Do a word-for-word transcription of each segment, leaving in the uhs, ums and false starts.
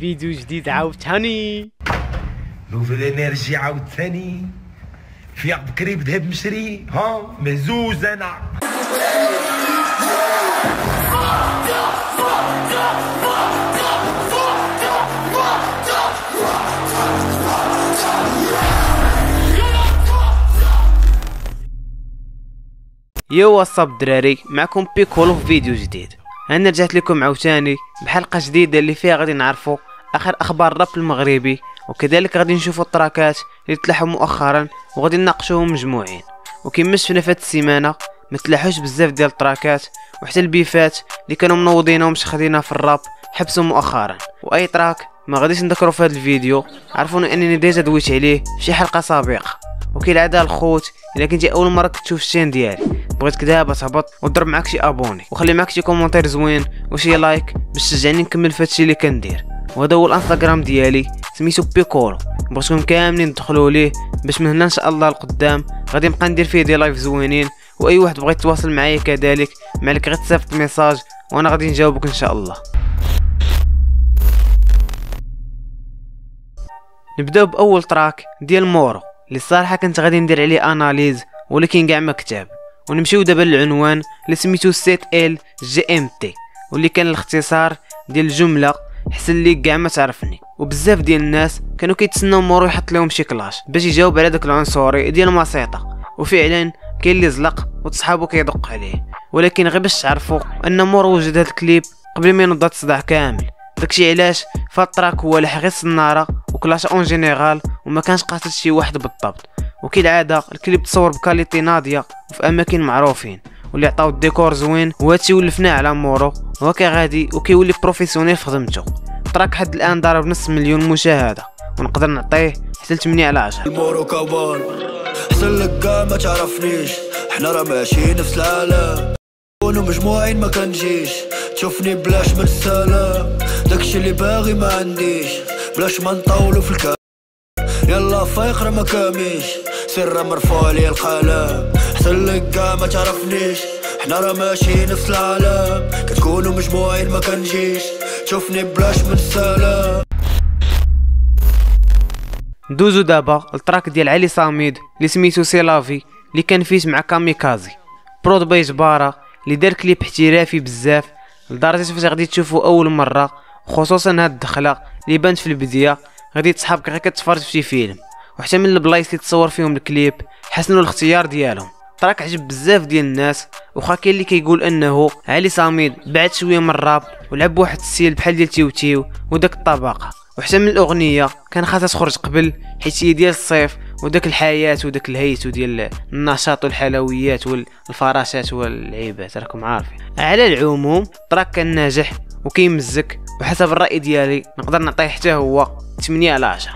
فيديو جديد عاوتاني، نوفل انرجي عاوتاني، في بكري بذهب مشري ها مهزوز انا. يو واتساب دراري، معكم بيكولو في فيديو جديد. انا رجعت لكم عاوتاني بحلقه جديده اللي فيها غادي نعرفوا اخر اخبار الراب المغربي، وكذلك غادي نشوفوا التراكات اللي تلاحوا مؤخرا وغادي نناقشوهم مجموعين. وكما شفنا فهاد السيمانه ما تلاحوش بزاف ديال التراكات، وحتى البيفات اللي كانوا منوضينهم شخدينا في الراب حبسوا مؤخرا. واي تراك ما غاديش نذكره في هذا الفيديو، عرفوني انني ديجا دويت عليه في شي حلقه سابقه. وكالعاده الخوت، الا كنتي اول مره كتشوف الشين ديالي بغيت كدابا تهبط وضرب معاك شي ابوني، وخلي معاك شي كومونتير زوين وشي لايك باش تشجعني نكمل فهادشي اللي كندير. وهذا هو الانستغرام ديالي سميتو بيكولو، بغيتكم كاملين تدخلوا ليه باش من هنا ان شاء الله لقدام غادي نبقى ندير فيه دي لايف زوينين. واي واحد بغى يتواصل معايا كذلك معلك غير تصيفط ميساج وانا غادي نجاوبك ان شاء الله. نبداو باول تراك ديال مورو اللي الصراحه كنت غادي ندير عليه اناليز ولكن كاع ما كتاب. ونمشيو دابا للعنوان اللي سميتو سبعة إل جي إم تي واللي كان الاختصار ديال الجمله حسن لي كاع ما تعرفني. وبزاف ديال الناس كانوا كيتسناو مورو يحط لهم شي كلاش باش يجاوب على داك العنصري ديال المسيطه، وفعلا كاين اللي زلق وتصحابو كيدق عليه. ولكن غير باش تعرفوا ان مورو وجد هذا الكليب قبل ما ينض الصداع كامل، داكشي علاش فالتراك هو لحق غير الصناره وكلاش اون جينيرال وما كانش قاصد شي واحد بالضبط. وكالعاده الكليب تصور بكاليتي ناضيه وفي اماكن معروفين واللي عطاو الديكور زوين، وهادشي ولفناه على مورو هو كغادي وكيولي بروفيسيونيل في خدمته. التراك حد الان ضرب نص مليون مشاهده ونقدر نعطيه حتى ثمانية على عشرة. مورو كبار حسن لك كاع ما تعرفنيش، حنا راه ماشي نفس العالم كونوا مجموعين ما كنجيش، تشوفني بلاش ما تسالا داكشي اللي باغي ما عنديش، بلاش ما نطولو في الكلام يلا فايق راه ما كاميش، سر مرفوع عليا القلم حسن لك كاع ما تعرفنيش، حنا راه ماشي نفس العالم كتكونوا مجموعين ما كنجيش، تشوفني بلاش ما تسالا. دوزو دابا التراك ديال علي ساميد اللي سميتو سي لافي اللي كان فيه مع كاميكازي برود باي جبارة اللي دار كليب احترافي بزاف لدرجه فاش غادي تشوفو اول مره، خصوصا هاد الدخله اللي بانت في البدايه غادي تصحابك غير كتفرج في شي فيلم. وحتى من البلايص اللي تصور فيهم الكليب حسنوا الاختيار ديالهم. تراك عجب بزاف ديال الناس، واخا كاين اللي كيقول انه علي ساميد بعد شويه من الراب ولعب واحد السيل بحال ديال تيوتيو وداك الطبقه، وحتى من الاغنيه كان خاصها تخرج قبل حيت هي ديال الصيف وداك الحياه وداك الهيت وديال النشاط والحلويات والفراشات والعيبات راكم عارفين. على العموم تراك كان ناجح وكيمزك، وحسب الراي ديالي نقدر نعطيه حتى هو ثمانية على عشرة.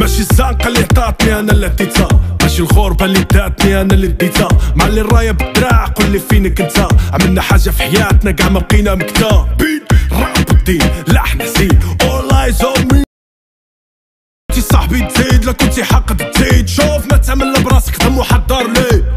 ماشي الزنقة اللي عطاتني انا اللي عطيتها، ماشي الخربة اللي داتني انا اللي بديتها، مع اللي راية بالدراع قولي فينك انت، عملنا حاجة في حياتنا كاع ما بقينا مكتابين، راب الدين لحن حزين all eyes on me. كنتي صاحبي تزيد لا كنتي حاقد تزيد، شوف ما تعمل براسك تم وحضر ليه.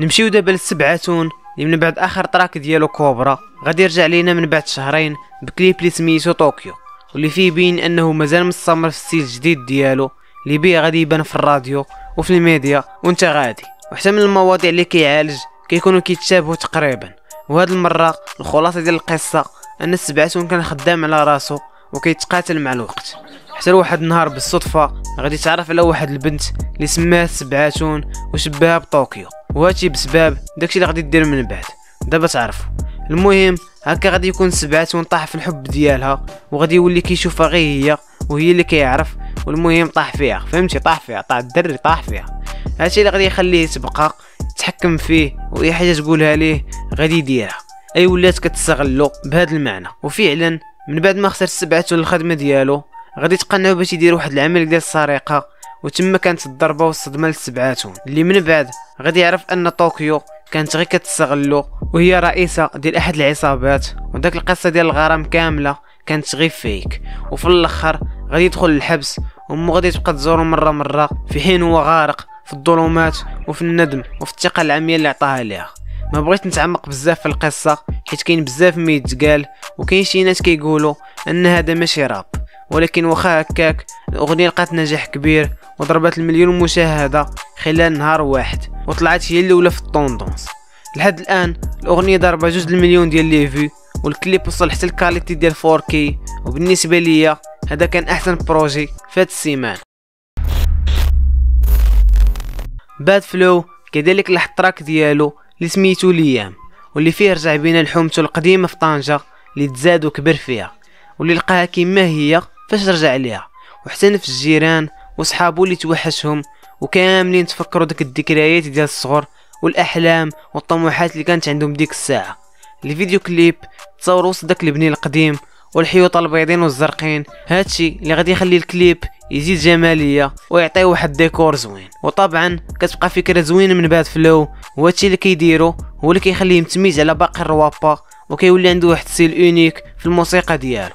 نمشيو دابا لسبعة تون اللي من بعد اخر تراك ديالو كوبرا غادي يرجع لينا من بعد شهرين بكليب اللي سميتو طوكيو، واللي فيه بين انه مازال مستمر في السيل الجديد ديالو اللي بيه غادي يبان في الراديو وفي الميديا وانت غادي. وحتى من المواضيع اللي كيعالج كيكونوا كيتشابهوا تقريبا. وهاد المره الخلاصه ديال القصه ان سبعة تون كان خدام على راسو وكيتقاتل مع الوقت، حتى لواحد النهار بالصدفه غادي يتعرف على واحد البنت اللي سماها سبعة تون وشبهها بطوكيو، وهادشي بسبب داكشي اللي غادي دير من بعد دابا تعرفوا. المهم هكا غادي يكون سبعة تون طاح في الحب ديالها وغادي يولي كيشوفها غير هي وهي اللي كيعرف، والمهم طاح فيها فهمتي، طاح فيها طاح الدري طاح فيها. هادشي اللي غادي يخليه تبقى تحكم فيه واي حاجه تقولها ليه غادي يديرها، اي ولات كتستغلو بهذا المعنى. وفعلا من بعد ما خسر سبعة تون الخدمه ديالو غادي تقنعو باش يدير واحد العمل ديال السرقه وتما كانت الضربه والصدمه لسبعاتهم اللي من بعد غادي يعرف ان طوكيو كانت غير كتستغلو وهي رئيسه ديال احد العصابات، وداك القصه ديال الغرام كامله كانت غير فيك، وفي الاخر غادي يدخل للحبس وامو غادي تبقى تزورو مره مره في حين هو غارق في الظلمات وفي الندم وفي الثقه العمياء اللي عطاها ليها. ما بغيت نتعمق بزاف في القصه حيت كاين بزاف ما يتقال، وكاين شي ناس كيقولوا ان هذا ماشي راب، ولكن واخا هكاك الاغنيه لقات نجاح كبير وضربت المليون مشاهده خلال نهار واحد وطلعت هي الاولى في الطوندونس. لحد الان الاغنيه ضربه جوج المليون ديال لي في، والكليب وصل حتى الكاليتي ديال فور كي، وبالنسبه ليا هذا كان احسن بروجي فهاد السيمان. باد فلو كذلك لحد التراك ديالو اللي سميتو ليام، واللي فيه رجع بينا لحومته القديمه في طنجه اللي تزاد وكبر فيها، واللي لقاها كيما هي فاش رجع ليها، وحتى في الجيران وصحابو اللي توحشهم، وكاملين تفكروا داك الذكريات ديال الصغر والاحلام والطموحات اللي كانت عندهم ديك الساعه. الفيديو كليب تصور وسط داك البني القديم والحيوط البيضين والزرقين، هادشي اللي غادي يخلي الكليب يزيد جماليه ويعطيه واحد ديكور زوين، وطبعا كتبقى فكره زوينه من باد فلو، وهادشي اللي كيديرو هو اللي كيخليه متميز على باقي الروابا وكيولي عنده واحد السيل اونيك في الموسيقى ديالو.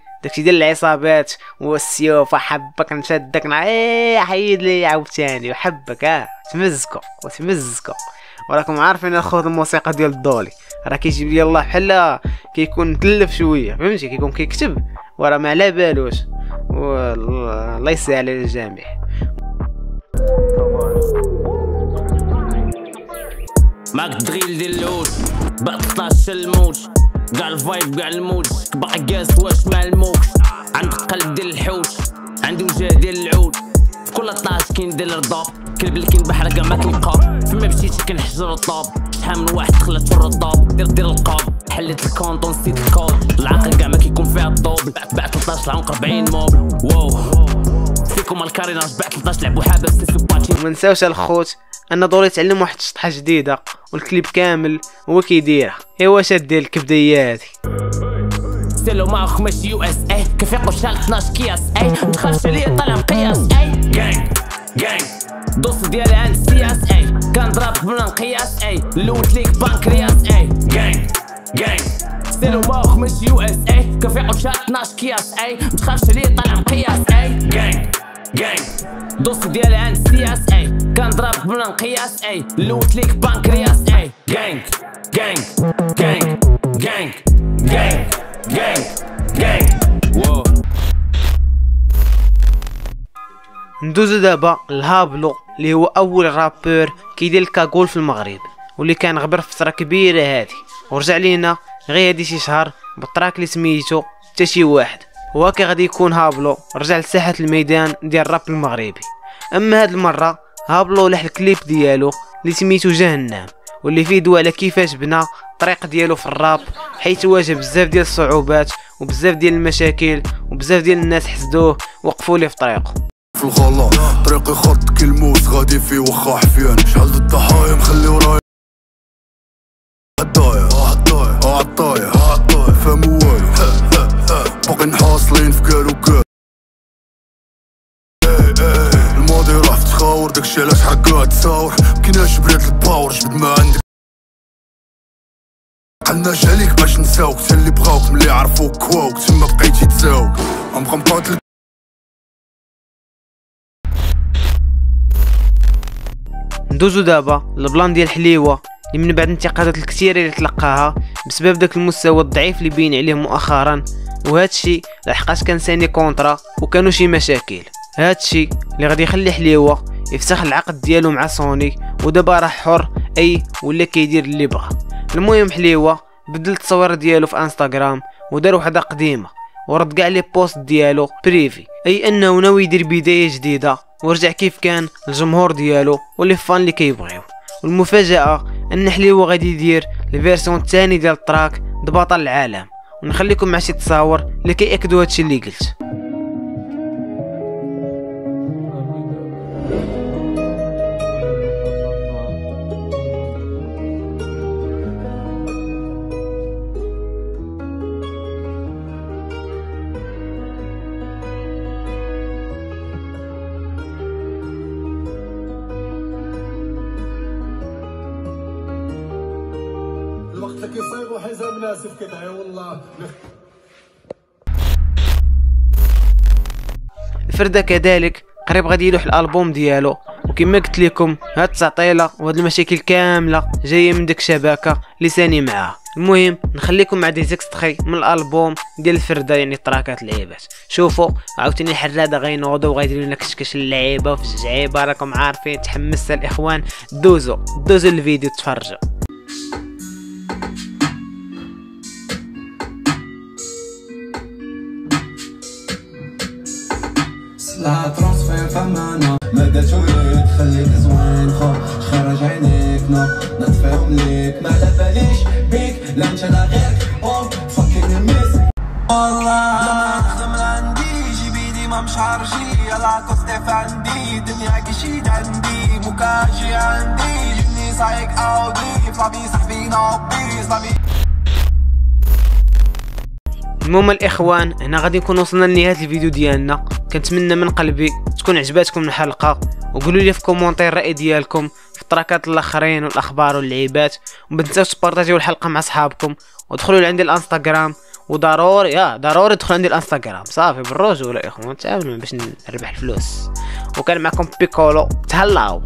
داكشي ديال العصابات والسيوف وحبك نشدك حيد لي عاوتاني وحبك اه تمزكو وتمزكو. وراكم عارفين اخوات الموسيقى ديال الدولي راه كيجيب لي الله بحال كيكون متلف شويه، فهمتي كيكون كيكتب وراه ما على بالوش، والله يسهل على الجميع. ماك دريل ديال اللوت بطاش الموت كاع الفايب كاع الموت كبع كاس واش ما الموكش، عندك قلب ديال الحوت عندي وجه ديال العود، في كل طاش كندير الرضا كلب اللي كنبحر كاع ما كنلقى، فما مشيت كنحجر الطاب شحال من واحد خلات الرطاب، دير دير القاب حليت الكونط ونسيت الكود، العقل كاع ما كيكون فيها الضوب، بعت بعت ثلاطاش عمق أربعين موبل واو فيكم الكارينا بعت ثلاطاش لعبوا حابس سباتين. وما نساوش الخوت ان دوري تعلم واحد الشطحه جديده والكليب كامل هو كيديرها، ايوا شاد ديال الكبده هي هادي سلو معك ماشي يو اس اي كفيقوا شحال اثناش كياس اي دخلش عليا طالع مقياس اي جانج جانج دوس ديالي عند السي اس اي كنضربك بلا نقياس اي لوت ليك بانكرياس اي جانج جانج سلو معك ماشي يو اس اي كفيقوا شحال اثناش كياس اي دخلش عليا طالع مقياس اي جانج جانج دوس ديالي عند السي اس اي كنضربك بلا نقياس اي لوت ليك بانكرياس اي جانج جانج جانج جانج جانج جاي جاي واو. ندوزو دابا لهابلو اللي هو اول رابور كيدير الكاغول في المغرب، واللي كان غبر فتره كبيره هادي، ورجع لينا غير هادي شي شهر بالتراك اللي سميتو حتى شي واحد. وهاكا غادي يكون هابلو رجع لساحه الميدان ديال الراب المغربي. اما هاد المره هابلو لح الكليب ديالو اللي سميتو جهنم، واللي فيه دوا على كيفاش بنا الطريق ديالو في الراب، حيث واجه بزاف ديال الصعوبات وبزاف ديال المشاكل وبزاف ديال الناس حسدوه وقفوا ليه في طريقه. في الغلا طريقي خط كلموس غادي فيه وخا حفيان شحال الضحايا مخلي ورايا عطايا عطايا عطايا عطايا فهم والو باقي نحاصلين في كال وكال الماضي راح في تخاور داكشي علاش حكا تساور مكناش بريت الباور جبد ما عندك قلناش عليك باش نساوك تا اللي بغاوك ملي عرفوك كواوك تما بقيتي تساوك غنبقى نقاتلك. ندوزو دابا للبلان ديال حليوه اللي من بعد الانتقادات الكثيره اللي تلقاها بسبب داك المستوى الضعيف اللي بين عليه مؤخرا، وهادشي لحقاش كان ساني كونترا وكانوا شي مشاكل، هادشي اللي غادي يخلي حليوه يفسخ العقد ديالو مع سوني ودابا راه حر اي ولا كيدير اللي بغا. المهم حليوه بدل التصوير ديالو في انستغرام ودار وحده قديمه ورد كاع لي بوست ديالو بريفي، اي انه ناوي يدير بدايه جديده ورجع كيف كان الجمهور ديالو واللي فان اللي كيبغيو. والمفاجاه ان حليوه غادي يدير الفيرسون الثاني ديال التراك ضباط العالم، ونخليكم مع شي تصاور اللي كيأكدوا هادشي اللي قلت. كيصايبوا حزام ناس كدعيو والله. الفرده كذلك قريب غادي يلوح الالبوم ديالو، وكما قلت لكم هاد التعطيله وهاد المشاكل كامله جايه من داك الشبكه اللي ساني معاها. المهم نخليكم مع دي زيكستخي من الالبوم ديال الفرده، يعني تراكات لعيبات. شوفوا عاوتاني الحراده غينوضوا وغيديروا لنا كشكش اللعيبه في الجعيبه، راكم عارفين. تحمست الاخوان، دوزو دوزو الفيديو تفرجوا. لا ترانسفير فمانا مادة شوية تخليك زوين، خو خرج عينيك نار نطفيهم ليك، ما لباليش بيك لا انت لا غيرك اوم فكين الميس. والله لما نخدم لعندي جيبيدي ما مش عرجي، العكس تف عندي دنيا كشيد عندي مكاشي عندي جبني صايق اودي فلابي صاحبي نعبي صاحبي. المهم الاخوان، هنا غادي نكون وصلنا لنهايه الفيديو ديالنا. كنتمنى من قلبي تكون عجباتكم الحلقه، وقولوا لي في كومونتير الراي ديالكم في التراكات الاخرين والاخبار واللعيبات، وما تنساوش تبارطاجيو الحلقه مع صحابكم، ودخلوا لعندي الانستغرام، وضروري اه ضروري تدخلوا عندي الانستغرام صافي بالرجوله اخوان، تعاونوا باش نربح الفلوس. وكان معكم بيكولو، تهلاو.